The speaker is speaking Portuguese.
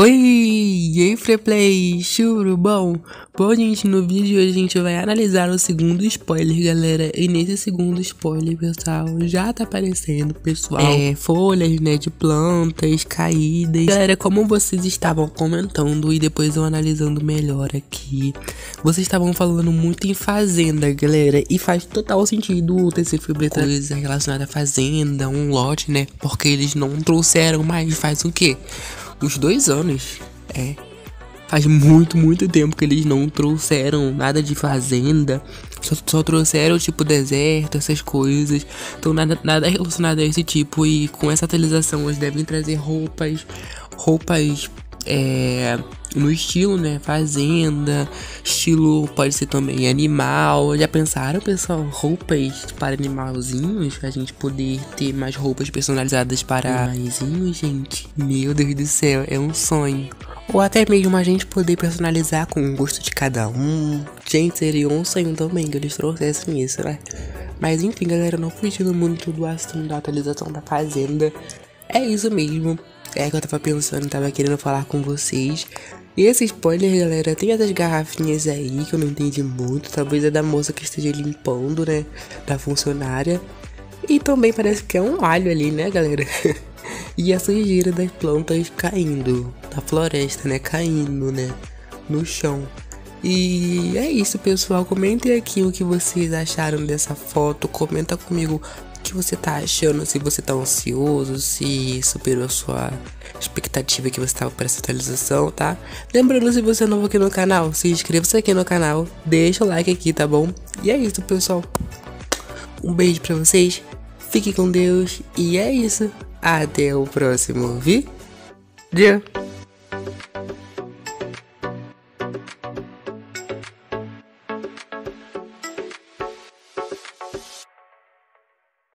Oi, e aí FreePlay, churro, bom gente, no vídeo de hoje a gente vai analisar o segundo spoiler, galera, e nesse segundo spoiler, pessoal, já tá aparecendo, pessoal, folhas, né, de plantas caídas. Galera, como vocês estavam comentando e depois eu analisando melhor aqui, vocês estavam falando muito em fazenda, galera, e faz total sentido o TC FreePlay coisa relacionada à fazenda, um lote, né, porque eles não trouxeram mais, faz o quê? Os 2 anos, faz muito tempo que eles não trouxeram nada de fazenda, só trouxeram tipo deserto, essas coisas, então nada relacionado a esse tipo. E com essa atualização eles devem trazer roupas no estilo, né, fazenda, estilo pode ser também animal. Já pensaram, pessoal, roupas para animalzinhos, pra gente poder ter mais roupas personalizadas para animaizinhos, gente? Meu Deus do céu, é um sonho. Ou até mesmo a gente poder personalizar com o gosto de cada um. Gente, seria um sonho também que eles trouxessem isso, né? Mas enfim, galera, não fugindo muito do assunto da atualização da fazenda, é isso mesmo. É que eu tava pensando, tava querendo falar com vocês. E esse spoiler, galera, tem essas garrafinhas aí que eu não entendi muito. Talvez é da moça que esteja limpando, né? Da funcionária. E também parece que é um alho ali, né, galera? E a sujeira das plantas caindo. Da floresta, né? Caindo, né? No chão. E é isso, pessoal. Comentem aqui o que vocês acharam dessa foto. Comenta comigo o que você tá achando, se você tá ansioso, se superou a sua expectativa que você tava para essa atualização, tá? Lembrando, se você é novo aqui no canal, se inscreva-se aqui no canal, deixa o like aqui, tá bom? E é isso, pessoal. Um beijo pra vocês, fiquem com Deus e é isso. Até o próximo vídeo.